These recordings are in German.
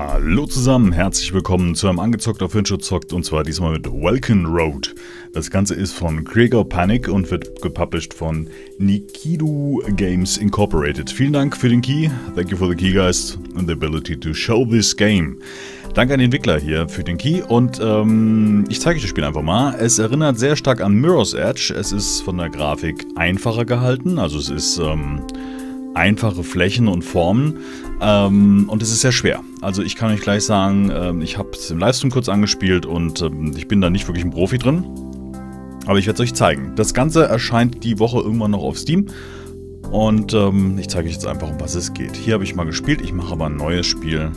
Hallo zusammen, herzlich willkommen zu einem Angezockt auf HirnsturzZockt und zwar diesmal mit Welkin Road. Das Ganze ist von Gregor Panič und wird gepublished von Nikidu Games Incorporated. Vielen Dank für den Key, thank you for the key guys and the ability to show this game. Danke an den Entwickler hier für den Key und ich zeige euch das Spiel einfach mal. Es erinnert sehr stark an Mirror's Edge, es ist von der Grafik einfacher gehalten, also es ist einfache Flächen und Formen und es ist sehr schwer. Also ich kann euch gleich sagen, ich habe es im Livestream kurz angespielt und ich bin da nicht wirklich ein Profi drin, aber ich werde es euch zeigen. Das Ganze erscheint die Woche irgendwann noch auf Steam und ich zeige euch jetzt einfach, um was es geht. Hier habe ich mal gespielt, ich mache aber ein neues Spiel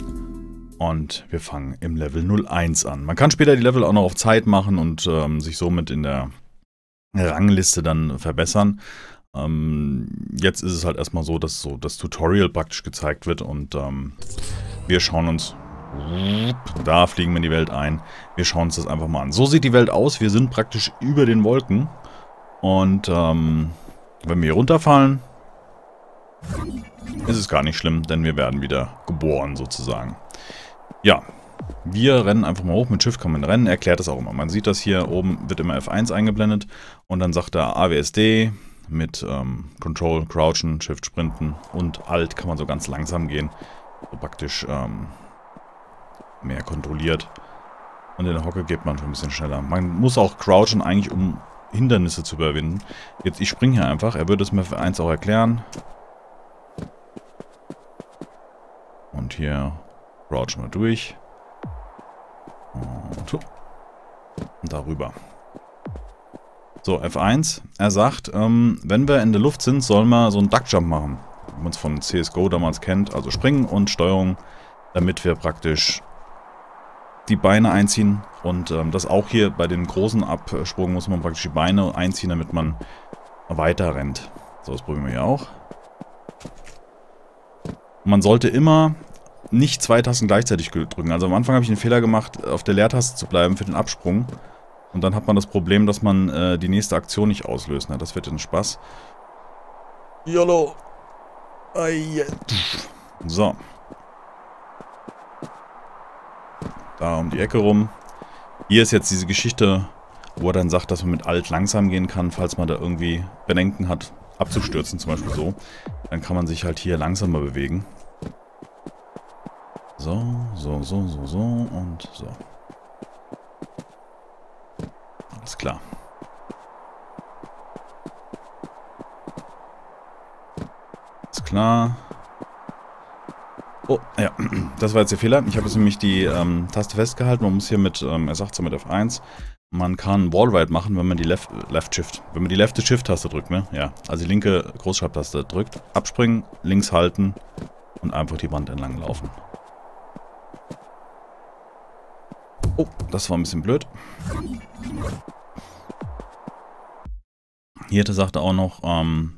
und wir fangen im Level 01 an. Man kann später die Level auch noch auf Zeit machen und sich somit in der Rangliste dann verbessern. Jetzt ist es halt erstmal so, dass so das Tutorial praktisch gezeigt wird und wir schauen uns, da fliegen wir in die Welt ein, wir schauen uns das einfach mal an. So sieht die Welt aus, wir sind praktisch über den Wolken und wenn wir hier runterfallen, ist es gar nicht schlimm, denn wir werden wieder geboren sozusagen. Ja, wir rennen einfach mal hoch, mit Shift kann man rennen, erklärt das auch immer. Man sieht das hier oben, wird immer F1 eingeblendet und dann sagt er AWSD. Mit Control, Crouchen, Shift, Sprinten und Alt kann man so ganz langsam gehen. So praktisch mehr kontrolliert. Und in der Hocke geht man schon ein bisschen schneller. Man muss auch Crouchen eigentlich, um Hindernisse zu überwinden. Jetzt, ich springe hier einfach. Er würde es mir für 1 auch erklären. Und hier Crouchen wir durch. Und, darüber. So, F1, er sagt, wenn wir in der Luft sind, sollen wir so einen Duckjump machen, wie man es von CSGO damals kennt, also springen und Steuerung, damit wir praktisch die Beine einziehen und das auch hier bei dem großen Absprung muss man praktisch die Beine einziehen, damit man weiter rennt. So, das probieren wir hier auch. Man sollte immer nicht 2 Tasten gleichzeitig drücken, also am Anfang habe ich den Fehler gemacht, auf der Leertaste zu bleiben für den Absprung. Und dann hat man das Problem, dass man die nächste Aktion nicht auslöst. Ne? Das wird ein Spaß. YOLO! So. Da um die Ecke rum. Hier ist jetzt diese Geschichte, wo er dann sagt, dass man mit Alt langsam gehen kann, falls man da irgendwie Bedenken hat, abzustürzen, zum Beispiel so. Dann kann man sich halt hier langsamer bewegen. So, so, so, so, so und so. Alles klar. Alles klar. Oh, ja, das war jetzt der Fehler. Ich habe jetzt nämlich die Taste festgehalten. Man muss hier mit, er sagt so mit F1, man kann Wallride machen, wenn man die lefte Shift-Taste drückt, ne? Ja, also die linke Großschreibtaste drückt. Abspringen, links halten und einfach die Wand entlang laufen. Oh, das war ein bisschen blöd. Hier sagt er auch noch, man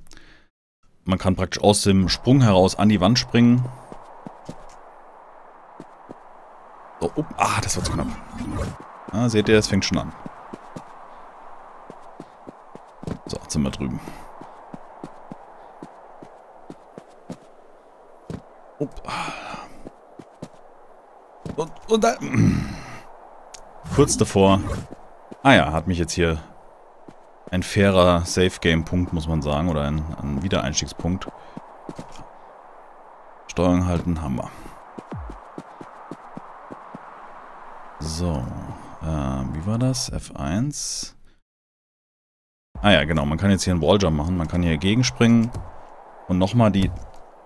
kann praktisch aus dem Sprung heraus an die Wand springen. So, oh, das war zu knapp. Ah, seht ihr, es fängt schon an. So, jetzt sind wir drüben. Oh. Und da. Kurz davor. Ah ja, hat mich jetzt hier ein fairer Safe-Game-Punkt, muss man sagen, oder ein Wiedereinstiegspunkt. Steuerung halten, haben wir. So, wie war das? F1. Ah ja, genau, man kann jetzt hier einen Walljump machen, man kann hier gegenspringen und nochmal die...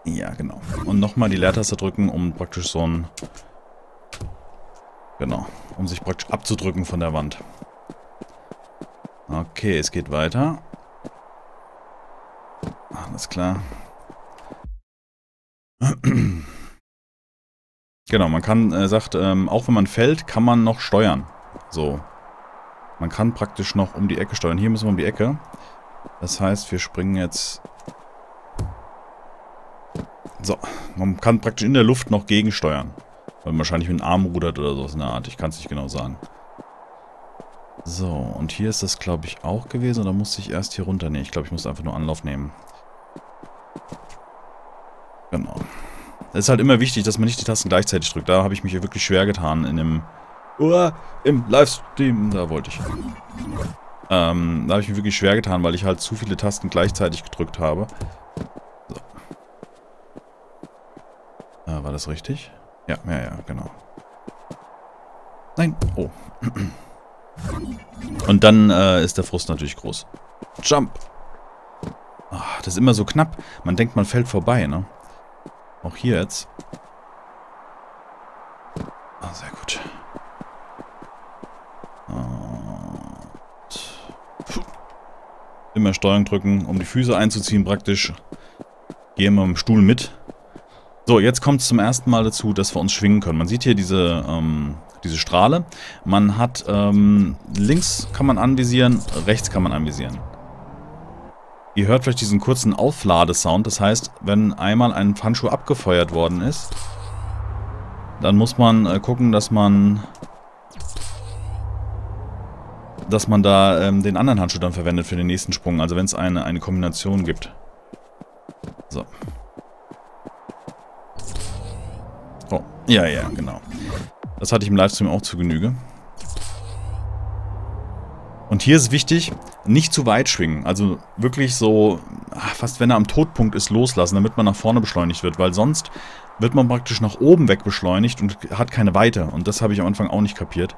Ja, genau. Und nochmal die Leertaste drücken, um praktisch so ein... Genau, um sich praktisch abzudrücken von der Wand. Okay, es geht weiter. Alles klar. Genau, man kann, sagt, auch wenn man fällt, kann man noch steuern. So. Man kann praktisch noch um die Ecke steuern. Hier müssen wir um die Ecke. Das heißt, wir springen jetzt... So, man kann praktisch in der Luft noch gegensteuern. Weil wahrscheinlich mit dem Arm rudert oder sowas in der Art. Ich kann es nicht genau sagen. So, und hier ist das, glaube ich, auch gewesen. Oder musste ich erst hier runter? Ne, ich glaube, ich muss einfach nur Anlauf nehmen. Genau. Es ist halt immer wichtig, dass man nicht die Tasten gleichzeitig drückt. Da habe ich mich ja wirklich schwer getan in dem... im Livestream. Da wollte ich. Da habe ich mich wirklich schwer getan, weil ich halt zu viele Tasten gleichzeitig gedrückt habe. So. War das richtig? Ja, genau. Nein. Oh. Und dann ist der Frust natürlich groß. Jump! Ach, das ist immer so knapp. Man denkt, man fällt vorbei, ne? Auch hier jetzt. Ah, sehr gut. Und immer Steuerung drücken, um die Füße einzuziehen praktisch. Gehen wir mit dem Stuhl mit. So, jetzt kommt es zum ersten Mal dazu, dass wir uns schwingen können. Man sieht hier diese Strahle. Man hat links kann man anvisieren, rechts kann man anvisieren. Ihr hört vielleicht diesen kurzen Aufladesound. Das heißt, wenn einmal ein Handschuh abgefeuert worden ist, dann muss man gucken, dass man da den anderen Handschuh dann verwendet für den nächsten Sprung. Also wenn es eine Kombination gibt. So. Oh, ja, genau. Das hatte ich im Livestream auch zu Genüge. Und hier ist wichtig, nicht zu weit schwingen. Also wirklich so, fast wenn er am Todpunkt ist, loslassen, damit man nach vorne beschleunigt wird. Weil sonst wird man praktisch nach oben weg beschleunigt und hat keine Weite. Und das habe ich am Anfang auch nicht kapiert.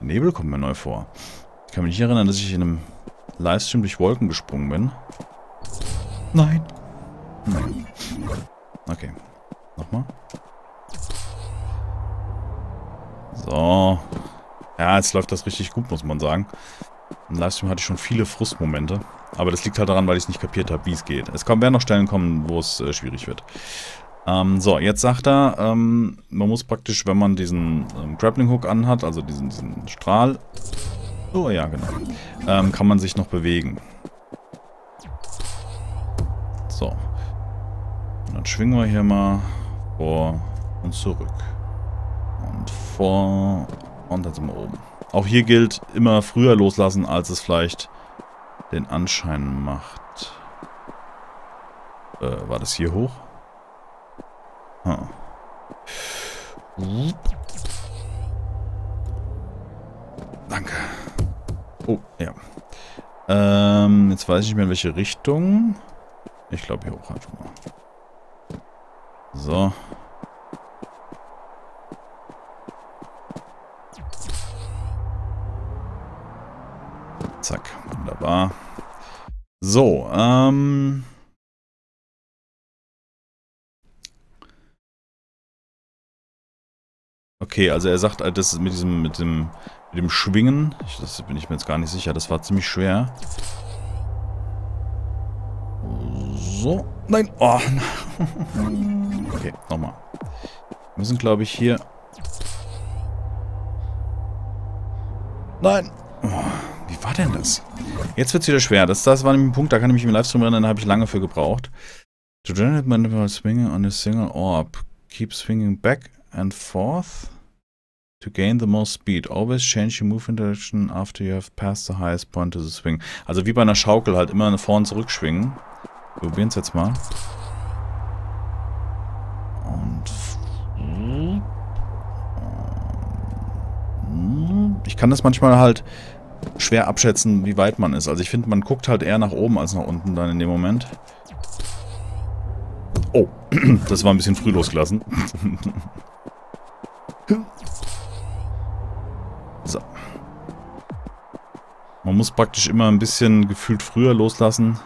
Nebel kommt mir neu vor. Ich kann mich nicht erinnern, dass ich in einem Livestream durch Wolken gesprungen bin. Nein. Okay. Nochmal. So. Ja, jetzt läuft das richtig gut, muss man sagen. Im Livestream hatte ich schon viele Frustmomente. Aber das liegt halt daran, weil ich es nicht kapiert habe, wie es geht. Es werden noch Stellen kommen, wo es schwierig wird. So, jetzt sagt er, man muss praktisch, wenn man diesen Grappling Hook anhat, also diesen Strahl... Oh ja, genau. Kann man sich noch bewegen. So. Und dann schwingen wir hier mal vor und zurück. Und vor... Und dann sind wir oben. Auch hier gilt, immer früher loslassen, als es vielleicht den Anschein macht. War das hier hoch? Danke. Oh, ja. Jetzt weiß ich nicht mehr, in welche Richtung. Ich glaube, hier hoch einfach mal. So. Zack, wunderbar. So, okay, also er sagt, das mit dem Schwingen, das bin ich mir jetzt gar nicht sicher, das war ziemlich schwer. So, nein, oh. Okay, nochmal. Wir müssen, glaube ich, hier... Nein! Oh. Wie war denn das? Jetzt wird es wieder schwer. Das war nämlich ein Punkt, da kann ich mich im Livestream erinnern, da habe ich lange für gebraucht. To generate manual swinging on a single orb. Keep swinging back and forth to gain the most speed. Always change your movement direction after you have passed the highest point to the swing. Also wie bei einer Schaukel, halt immer vorne zurück schwingen. Wir probieren es jetzt mal. Und ich kann das manchmal halt schwer abschätzen, wie weit man ist. Also ich finde, man guckt halt eher nach oben als nach unten dann in dem Moment. Oh, das war ein bisschen früh losgelassen. So. Man muss praktisch immer ein bisschen gefühlt früher loslassen,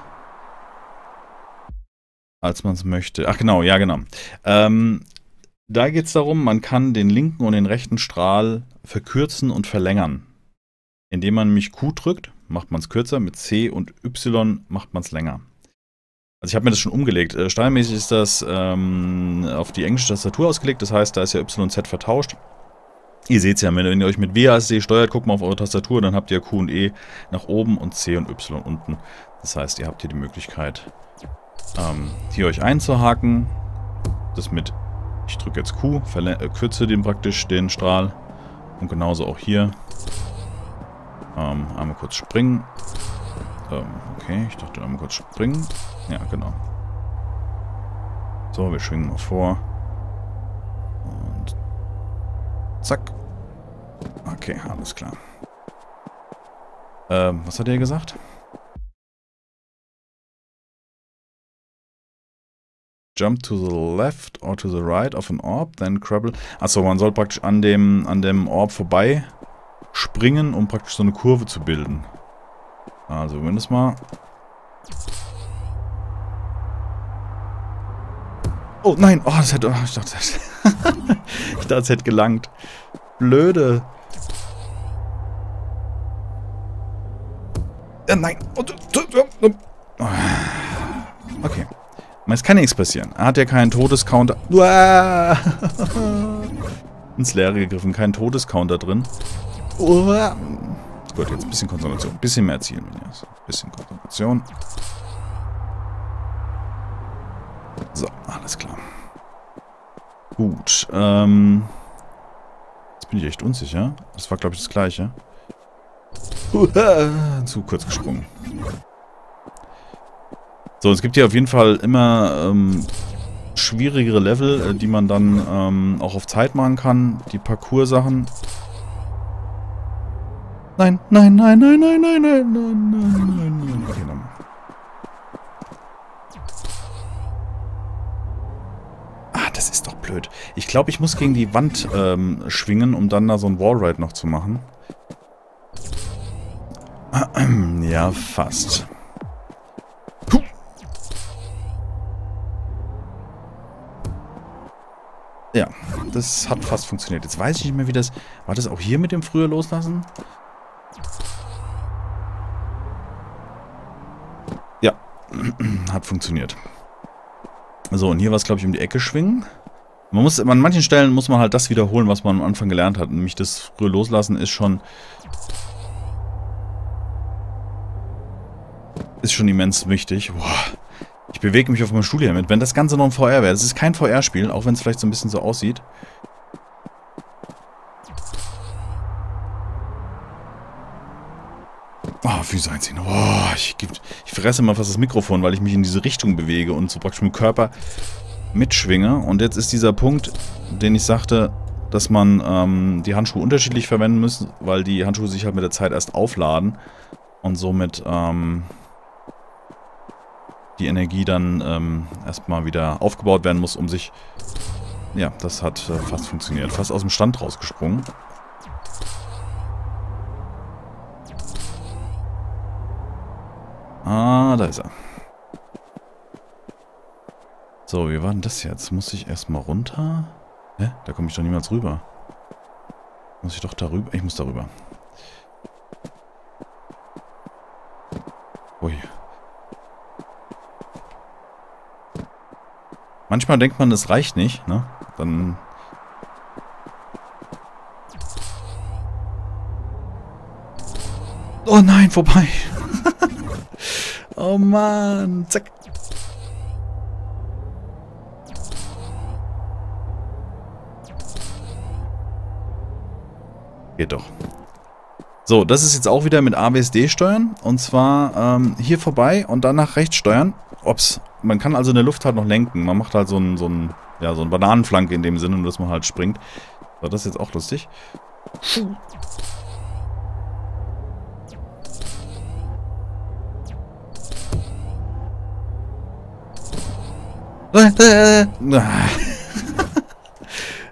als man es möchte. Ach genau, ja genau. Da geht es darum, man kann den linken und den rechten Strahl verkürzen und verlängern. Indem man nämlich Q drückt, macht man es kürzer, mit C und Y macht man es länger. Also ich habe mir das schon umgelegt. Steuermäßig ist das auf die englische Tastatur ausgelegt, das heißt, da ist ja Y und Z vertauscht. Ihr seht es ja, wenn ihr euch mit WASD steuert, guckt mal auf eure Tastatur, dann habt ihr Q und E nach oben und C und Y unten. Das heißt, ihr habt hier die Möglichkeit, hier euch einzuhaken. Das mit, ich drücke jetzt Q, kürze den praktisch, den Strahl. Und genauso auch hier. Einmal kurz springen. Okay, ich dachte einmal kurz springen. Ja, genau. So, wir schwingen mal vor. Und zack. Okay, alles klar. Was hat er gesagt? Jump to the left or to the right of an orb, then crabble. Achso, man soll praktisch an dem Orb vorbei springen, um praktisch so eine Kurve zu bilden. Also, wenn das mal... Oh nein! Oh, das hätte... Oh, ich dachte, das hätte gelangt. Blöde. Ja, nein. Okay. Es kann nichts passieren. Er hat ja keinen Todescounter. Ins Leere gegriffen. Kein Todescounter drin. Gut, jetzt ein bisschen Konzentration. Ein bisschen mehr zielen. Ein bisschen Konzentration. So, alles klar. Gut. Jetzt bin ich echt unsicher. Das war, glaube ich, das Gleiche. Zu kurz gesprungen. So, es gibt hier auf jeden Fall immer schwierigere Level, die man dann auch auf Zeit machen kann. Die Parcours-Sachen. Nein, nein, nein, nein, nein, nein, nein, nein, nein, nein, nein. Okay, dann. Ah, das ist doch blöd. Ich glaube, ich muss gegen die Wand schwingen, um dann da so ein Wallride noch zu machen. Ja, fast. Ja, das hat fast funktioniert. Jetzt weiß ich nicht mehr, wie das... War das auch hier mit dem früher loslassen? Ja, hat funktioniert. So, und hier war es, glaube ich, um die Ecke schwingen. Man muss, an manchen Stellen muss man halt das wiederholen, was man am Anfang gelernt hat. Nämlich das früher loslassen ist schon... Ist schon immens wichtig. Boah. Ich bewege mich auf meinem Stuhl hier mit, wenn das Ganze noch ein VR wäre. Es ist kein VR-Spiel, auch wenn es vielleicht so ein bisschen so aussieht. Ah, wie sein sie? Oh, ich fresse mal fast das Mikrofon, weil ich mich in diese Richtung bewege und so praktisch mit dem Körper mitschwinge. Und jetzt ist dieser Punkt, den ich sagte, dass man die Handschuhe unterschiedlich verwenden muss, weil die Handschuhe sich halt mit der Zeit erst aufladen und somit... die Energie dann erstmal wieder aufgebaut werden muss, um sich... Ja, das hat fast funktioniert. Fast aus dem Stand rausgesprungen. Ah, da ist er. So, wie war denn das jetzt? Muss ich erstmal runter? Hä? Da komme ich doch niemals rüber. Muss ich doch darüber? Ich muss darüber. Ui. Manchmal denkt man, das reicht nicht, ne? Dann... Oh nein, vorbei! Oh Mann! Zack! Geht doch. So, das ist jetzt auch wieder mit AWSD steuern. Und zwar hier vorbei und dann nach rechts steuern. Ups. Man kann also in der Luft halt noch lenken. Man macht halt so einen Bananenflanke in dem Sinne, nur dass man halt springt. So, das ist jetzt auch lustig.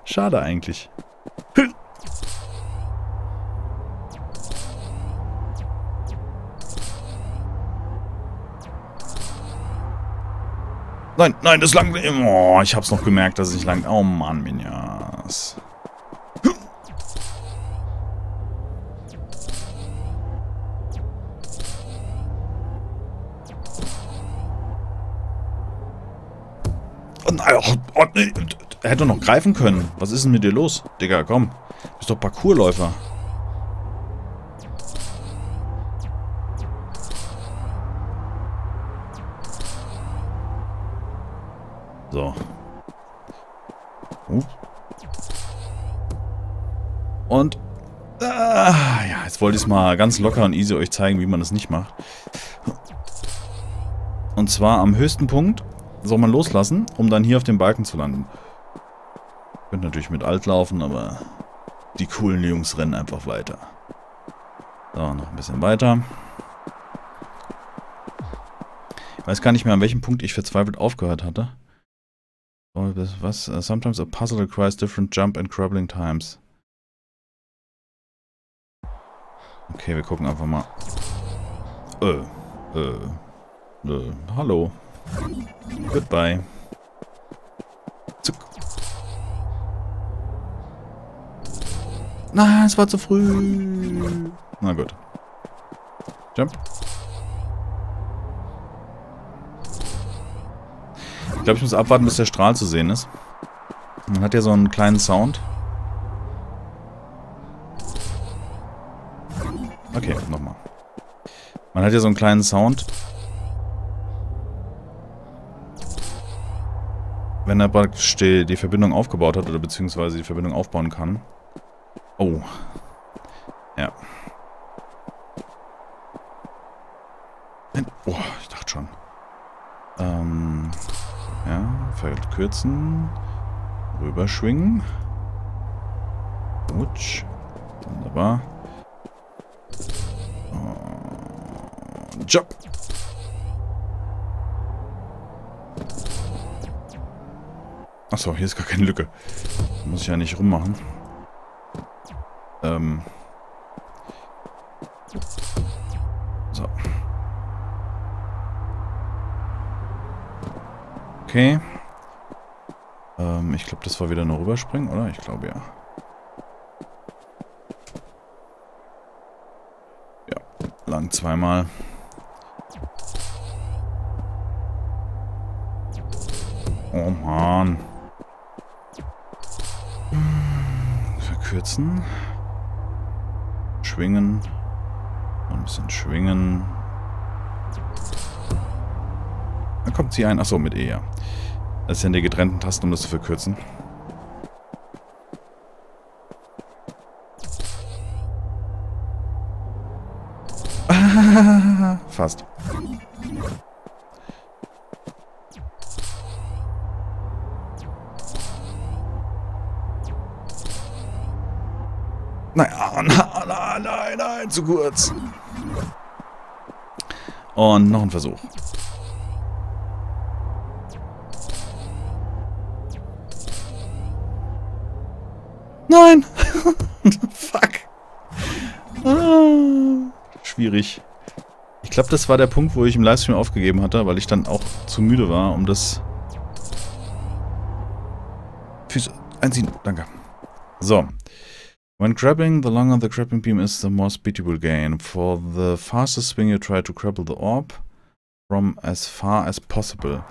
Schade eigentlich. Nein, nein, das langt nicht. Oh, ich hab's noch gemerkt, dass es nicht langt. Oh Mann, Minjas. Oh nein, oh, nee. Er hätte noch greifen können. Was ist denn mit dir los? Digga, komm. Du bist doch Parkourläufer. So. Und... ja, jetzt wollte ich es mal ganz locker und easy euch zeigen, wie man das nicht macht. Und zwar am höchsten Punkt soll man loslassen, um dann hier auf dem Balken zu landen. Könnt natürlich mit Alt laufen, aber die coolen Jungs rennen einfach weiter. So, noch ein bisschen weiter. Ich weiß gar nicht mehr, an welchem Punkt ich verzweifelt aufgehört hatte. Oh, das, was? Sometimes a puzzle requires different jump and crumbling times. Okay, wir gucken einfach mal. Hallo. Goodbye. Zuck. Nein, es war zu früh. Na gut. Jump. Ich glaube, ich muss abwarten, bis der Strahl zu sehen ist. Man hat ja so einen kleinen Sound. Okay, nochmal. Man hat ja so einen kleinen Sound. Wenn er praktisch die Verbindung aufgebaut hat oder beziehungsweise die Verbindung aufbauen kann. Oh. Ja. Oh, ich dachte schon. Ja, verkürzen. Rüberschwingen. Rutsch. Wunderbar. Jump. Achso, hier ist gar keine Lücke. Muss ich ja nicht rummachen. So. Okay. Ich glaube, das war wieder nur rüberspringen, oder? Ich glaube, ja. Ja, lang zweimal. Oh Mann. Verkürzen. Schwingen. Ein bisschen schwingen. Dann kommt sie ein. Achso, mit E, ja. Das sind die getrennten Tasten, um das zu verkürzen. Fast. Nein, oh, nein, zu kurz. Und noch ein Versuch. Nein! Fuck. Ah, schwierig. Ich glaube, das war der Punkt, wo ich im Livestream aufgegeben hatte, weil ich dann auch zu müde war, um das... Füße einziehen. Danke. So. When grabbing, the longer the grabbing beam is, the more speed you will gain. For the fastest swing, you try to grab the orb from as far as possible.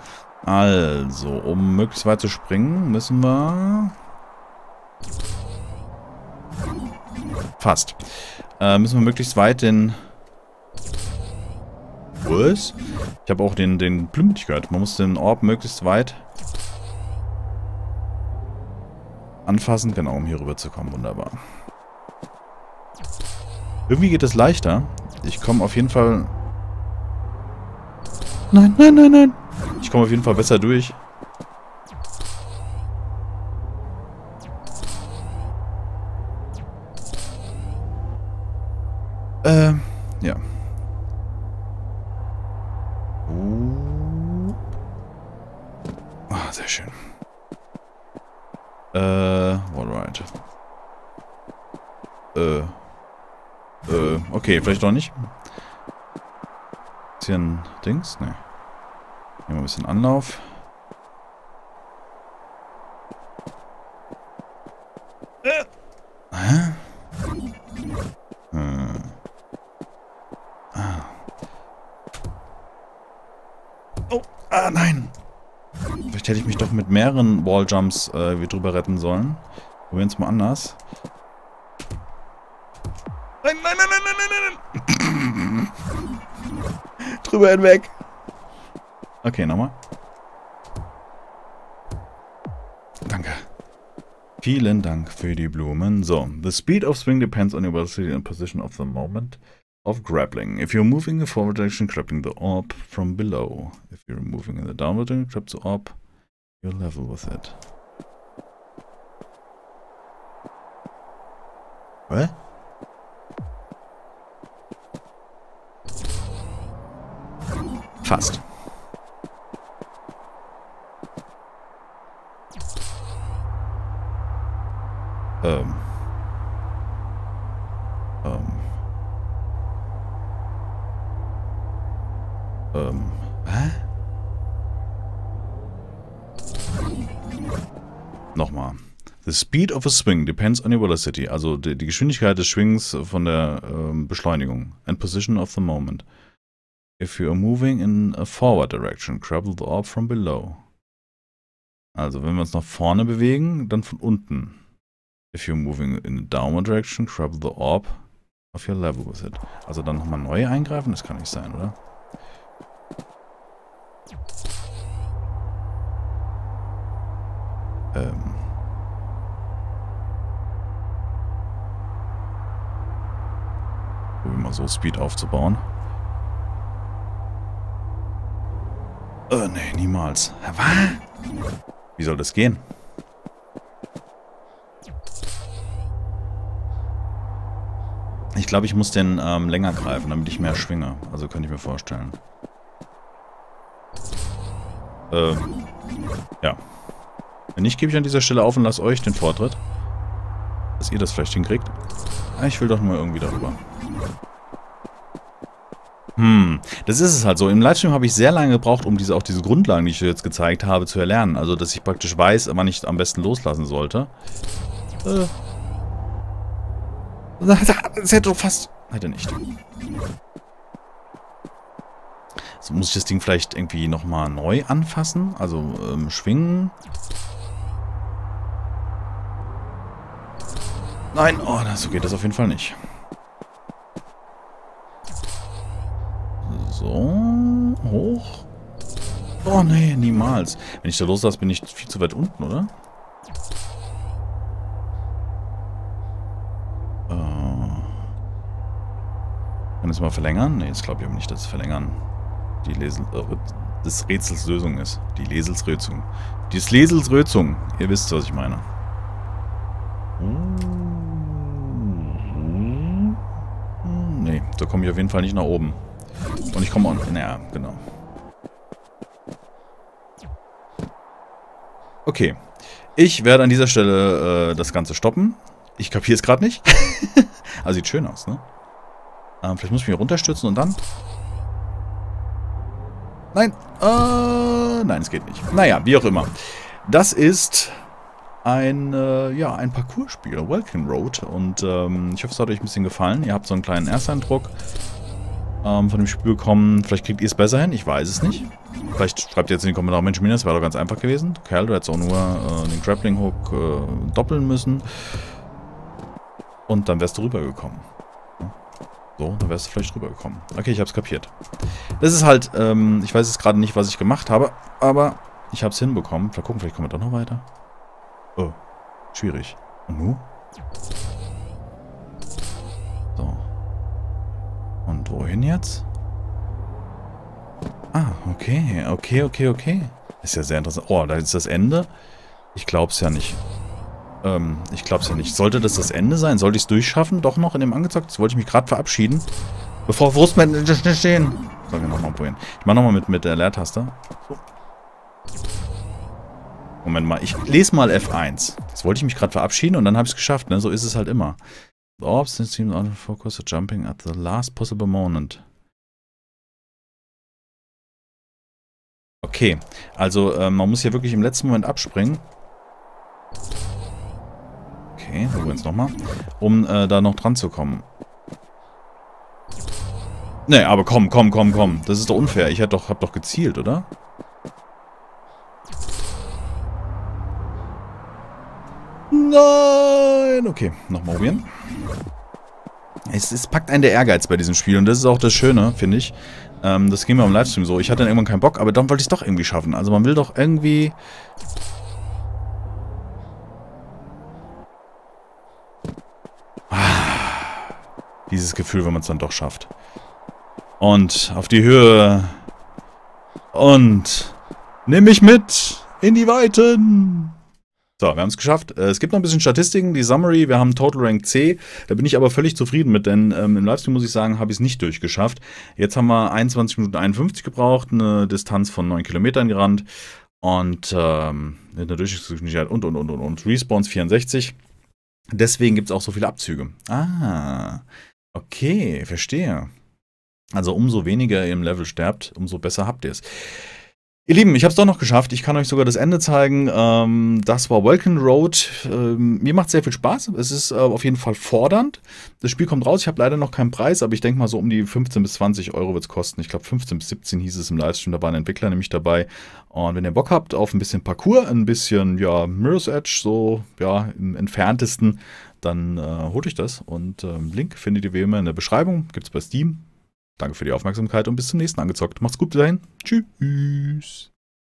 Also, um möglichst weit zu springen, müssen wir... Fast. Müssen wir möglichst weit den... Was? Ich habe auch den Plüm nicht gehört. Man muss den Orb möglichst weit... anfassen, genau, um hier rüber zu kommen. Wunderbar. Irgendwie geht es leichter. Ich komme auf jeden Fall... Nein. Ich komme auf jeden Fall besser durch. Ja. Ah, sehr schön. Alright. Okay, vielleicht doch nicht. Bisschen Dings? Ne. Nehmen wir ein bisschen Anlauf. Hä? Oh, nein! Vielleicht hätte ich mich doch mit mehreren Walljumps drüber retten sollen. Probieren es mal anders. Nein! Drüber hinweg! Okay, nochmal. Danke. Vielen Dank für die Blumen. So, the speed of swing depends on your velocity and position of the moment. of grappling. If you're moving in the forward direction, grappling the orb from below. If you're moving in the downward direction, grab the orb, you're level with it. What? Fast. Hä? Nochmal. The speed of a swing depends on your velocity. Also die Geschwindigkeit des Schwingens von der Beschleunigung. And position of the moment. If you are moving in a forward direction, grapple the orb from below. Also wenn wir uns nach vorne bewegen, dann von unten. If you're moving in a downward direction, grapple the orb of your level with it. Also dann nochmal neu eingreifen? Das kann nicht sein, oder? Probieren wir mal so Speed aufzubauen. Nee, niemals. Wie soll das gehen? Ich glaube, ich muss den länger greifen, damit ich mehr schwinge. Also könnte ich mir vorstellen. Ja. Wenn nicht, gebe ich an dieser Stelle auf und lasse euch den Vortritt. Dass ihr das vielleicht hinkriegt. Ich will doch nur irgendwie darüber. Das ist es halt so. Im Livestream habe ich sehr lange gebraucht, um diese Grundlagen, die ich jetzt gezeigt habe, zu erlernen. Also, dass ich praktisch weiß, wann ich am besten loslassen sollte. Das hätte doch fast... Hätte nicht. So, muss ich das Ding vielleicht irgendwie nochmal neu anfassen? Also, schwingen... Nein, oh, so geht das auf jeden Fall nicht. So, hoch. Oh, nee, niemals. Wenn ich da loslasse, bin ich viel zu weit unten, oder? Kann ich es mal verlängern? Nee, jetzt glaube ich aber nicht, dass es verlängern des Rätsels Lösung ist. Die Leselsrötzung. Die Leselsrötzung. Ihr wisst, was ich meine. Nee, da komme ich auf jeden Fall nicht nach oben. Und ich komme auch... Naja, genau. Okay. Ich werde an dieser Stelle das Ganze stoppen. Ich kapiere es gerade nicht. Also sieht schön aus, ne? Vielleicht muss ich mich runterstürzen und dann... Nein. Nein, es geht nicht. Naja, wie auch immer. Das ist... ein Parcours-Spiel, Welkin Road. Und ich hoffe, es hat euch ein bisschen gefallen. Ihr habt so einen kleinen Ersteindruck von dem Spiel bekommen. Vielleicht kriegt ihr es besser hin, ich weiß es nicht. Vielleicht schreibt ihr jetzt in die Kommentare, Mensch, Mina, das wäre doch ganz einfach gewesen. Kerl, du hättest auch nur den Grappling-Hook doppeln müssen. Und dann wärst du rübergekommen. So, dann wärst du vielleicht rübergekommen. Okay, ich hab's kapiert. Das ist halt, ich weiß jetzt gerade nicht, was ich gemacht habe, aber ich hab's hinbekommen. Vielleicht gucken, vielleicht kommen wir doch noch weiter. Oh, schwierig. Und nu? So. Und wohin jetzt? Ah, okay. Okay. Ist ja sehr interessant. Oh, da ist das Ende? Ich glaub's ja nicht. Sollte das das Ende sein? Sollte ich es durchschaffen? Doch noch in dem Angezockt? Jetzt wollte ich mich gerade verabschieden. Bevor Wurstmänner stehen. Sollen wir nochmal probieren. Ich mach nochmal mit der Leertaste. So. Moment mal, ich lese mal F1. Jetzt wollte ich mich gerade verabschieden und dann habe ich es geschafft, ne? So ist es halt immer. The orbs seem out of focus, jumping at the last possible moment. Okay, also man muss hier wirklich im letzten Moment abspringen. Okay, wir probieren es nochmal. Um da noch dran zu kommen. Nee, aber komm. Das ist doch unfair. Ich hab doch gezielt, oder? Nein! Okay, nochmal probieren. Es packt einen der Ehrgeiz bei diesem Spiel und das ist auch das Schöne, finde ich. Das ging mir im Livestream so. Ich hatte dann irgendwann keinen Bock, aber dann wollte ich es doch irgendwie schaffen. Also man will doch irgendwie... Dieses Gefühl, wenn man es dann doch schafft. Und auf die Höhe. Und nimm mich mit in die Weiten. So, wir haben es geschafft. Es gibt noch ein bisschen Statistiken, die Summary, wir haben Total Rank C. Da bin ich aber völlig zufrieden mit, denn im Livestream, muss ich sagen, habe ich es nicht durchgeschafft. Jetzt haben wir 21 Minuten 51 gebraucht, eine Distanz von 9 Kilometern gerannt. Und eine Durchschnittsgeschwindigkeit und. Respawns 64. Deswegen gibt es auch so viele Abzüge. Ah, okay, verstehe. Also umso weniger ihr im Level sterbt, umso besser habt ihr es. Ihr Lieben, ich habe es doch noch geschafft. Ich kann euch sogar das Ende zeigen. Das war Welkin Road. Mir macht sehr viel Spaß. Es ist auf jeden Fall fordernd. Das Spiel kommt raus. Ich habe leider noch keinen Preis, aber ich denke mal so um die 15 bis 20 Euro wird es kosten. Ich glaube 15 bis 17 hieß es im Livestream. Da war ein Entwickler nämlich dabei. Und wenn ihr Bock habt auf ein bisschen Parcours, ein bisschen ja, Mirror's Edge, so ja im entferntesten, dann holt euch das. Und Link findet ihr wie immer in der Beschreibung. Gibt es bei Steam. Danke für die Aufmerksamkeit und bis zum nächsten Angezockt. Macht's gut, bis dahin. Tschüss.